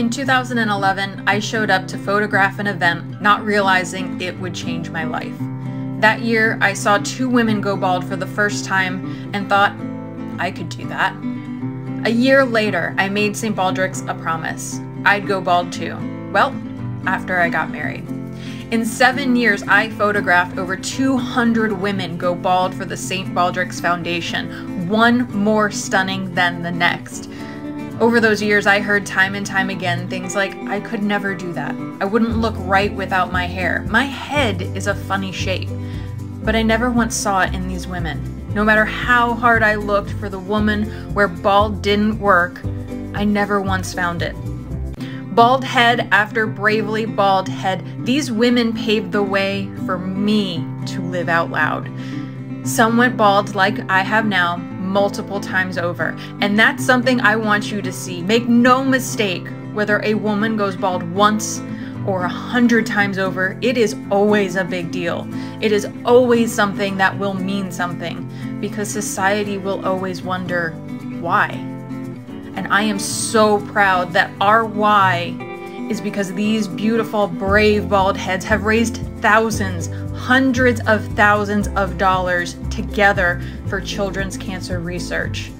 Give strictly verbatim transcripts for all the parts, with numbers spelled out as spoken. In two thousand eleven, I showed up to photograph an event, not realizing it would change my life. That year, I saw two women go bald for the first time and thought, I could do that. A year later, I made Saint Baldrick's a promise. I'd go bald too. Well, after I got married. In seven years, I photographed over two hundred women go bald for the Saint Baldrick's Foundation, one more stunning than the next. Over those years, I heard time and time again things like, I could never do that. I wouldn't look right without my hair. My head is a funny shape. But I never once saw it in these women. No matter how hard I looked for the woman where bald didn't work, I never once found it. Bald head after bravely bald head, these women paved the way for me to live out loud. Some went bald like I have now, multiple times over. And that's something I want you to see. Make no mistake, whether a woman goes bald once or a hundred times over, it is always a big deal. It is always something that will mean something, because society will always wonder why. And I am so proud that our why is because these beautiful, brave bald heads have raised thousands, hundreds of thousands of dollars together for children's cancer research.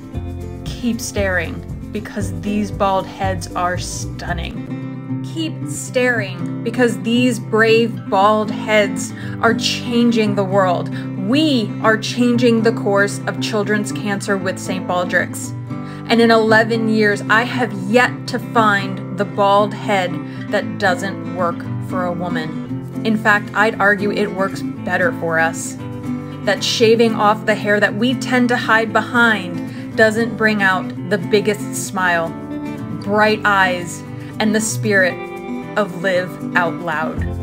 Keep staring, because these bald heads are stunning. Keep staring, because these brave bald heads are changing the world. We are changing the course of children's cancer with Saint Baldrick's. And in eleven years, I have yet to find the bald head that doesn't work for a woman. In fact, I'd argue it works better for us. That shaving off the hair that we tend to hide behind doesn't bring out the biggest smile, bright eyes, and the spirit of live out loud.